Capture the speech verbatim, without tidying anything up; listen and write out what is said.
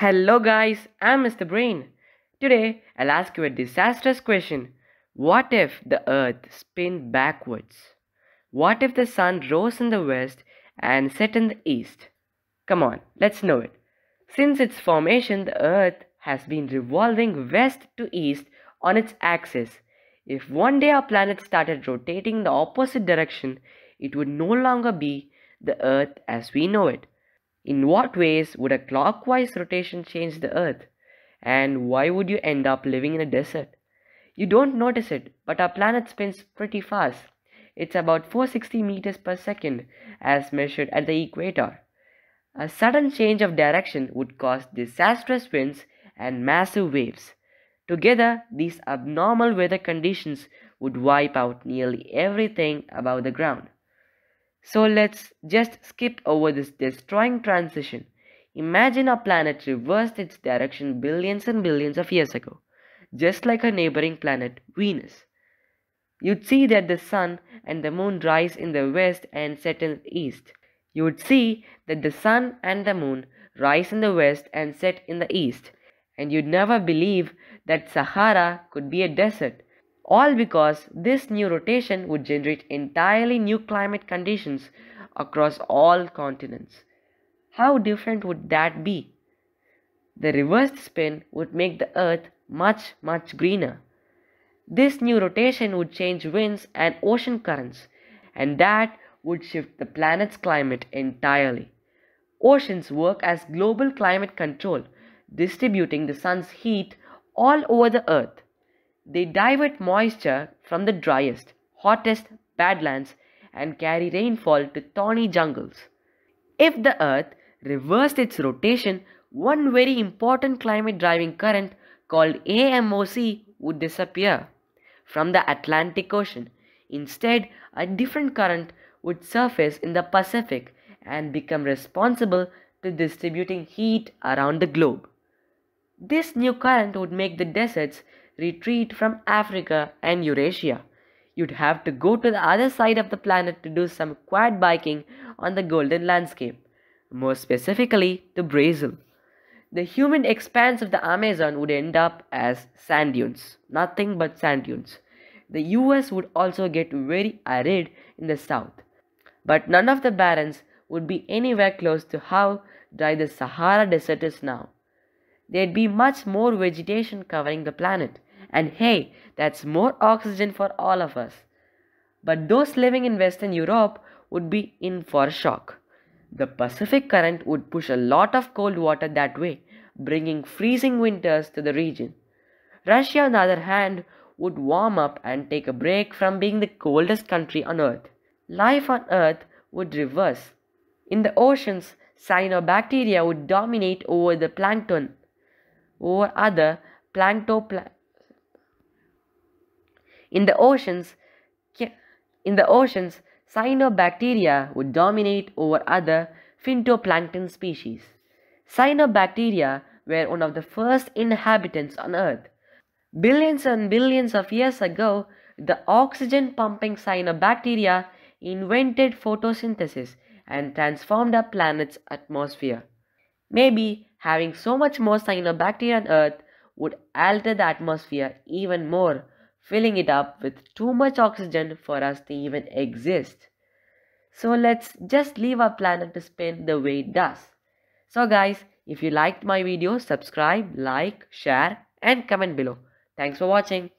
Hello guys, I'm Mister Brain. Today, I'll ask you a disastrous question. What if the earth spun backwards? What if the sun rose in the west and set in the east? Come on, let's know it. Since its formation, the earth has been revolving west to east on its axis. If one day our planet started rotating in the opposite direction, it would no longer be the earth as we know it. In what ways would a clockwise rotation change the earth? And why would you end up living in a desert? You don't notice it, but our planet spins pretty fast. It's about four hundred sixty meters per second as measured at the equator. A sudden change of direction would cause disastrous winds and massive waves. Together, these abnormal weather conditions would wipe out nearly everything above the ground. So let's just skip over this destroying transition. Imagine our planet reversed its direction billions and billions of years ago, just like our neighboring planet Venus. You'd see that the sun and the moon rise in the west and set in the east. You would see that the sun and the moon rise in the west and set in the east. And you'd never believe that Sahara could be a desert. All because this new rotation would generate entirely new climate conditions across all continents. How different would that be? The reversed spin would make the earth much, much greener. This new rotation would change winds and ocean currents, and that would shift the planet's climate entirely. Oceans work as global climate control, distributing the sun's heat all over the earth. They divert moisture from the driest, hottest badlands and carry rainfall to thorny jungles. If the earth reversed its rotation, one very important climate-driving current called A M O C would disappear from the Atlantic Ocean. Instead, a different current would surface in the Pacific and become responsible for distributing heat around the globe. This new current would make the deserts retreat from Africa and Eurasia. You'd have to go to the other side of the planet to do some quad biking on the golden landscape, more specifically to Brazil. The humid expanse of the Amazon would end up as sand dunes, nothing but sand dunes. The U S would also get very arid in the south, but none of the barrens would be anywhere close to how dry the Sahara Desert is now. There'd be much more vegetation covering the planet. And hey, that's more oxygen for all of us. But those living in Western Europe would be in for a shock. The Pacific current would push a lot of cold water that way, bringing freezing winters to the region. Russia, on the other hand, would warm up and take a break from being the coldest country on Earth. Life on Earth would reverse. In the oceans, cyanobacteria would dominate over the plankton, over other planktoplankton. In the oceans, in the oceans, cyanobacteria would dominate over other phytoplankton species. Cyanobacteria were one of the first inhabitants on Earth. Billions and billions of years ago, the oxygen-pumping cyanobacteria invented photosynthesis and transformed our planet's atmosphere. Maybe having so much more cyanobacteria on Earth would alter the atmosphere even more, filling it up with too much oxygen for us to even exist. So let's just leave our planet to spin the way it does. So guys, if you liked my video, subscribe, like, share and comment below. Thanks for watching.